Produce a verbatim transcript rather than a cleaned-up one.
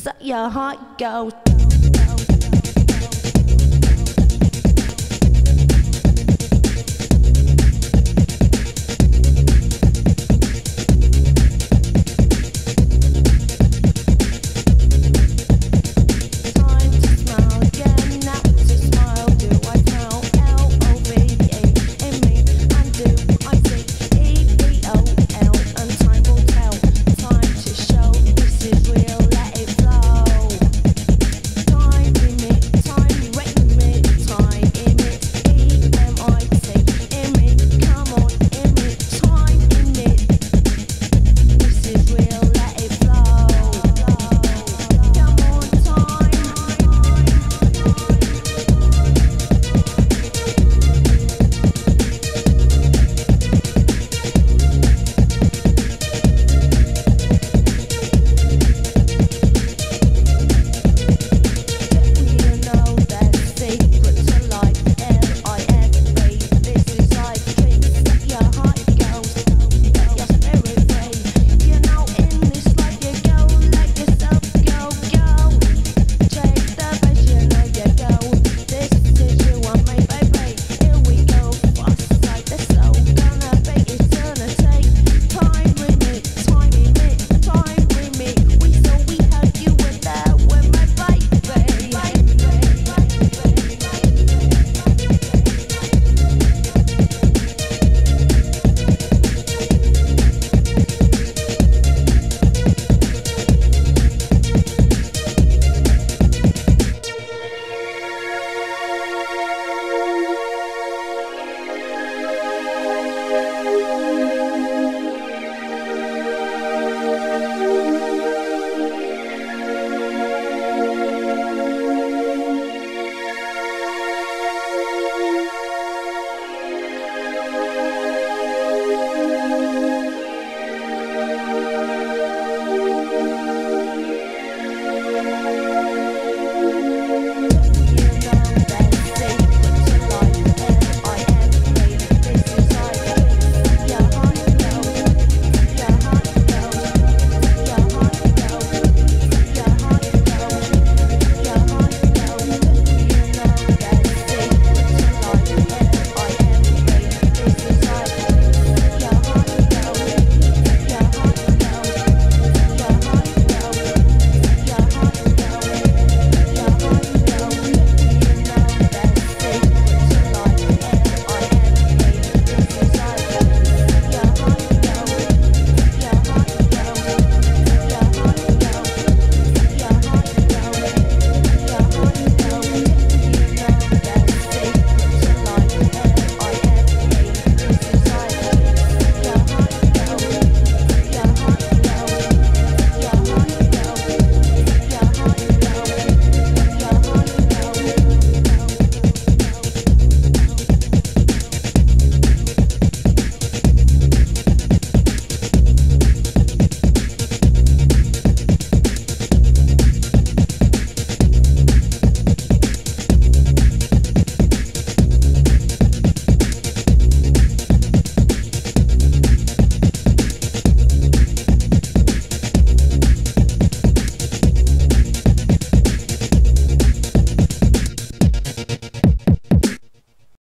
Set your heart, go.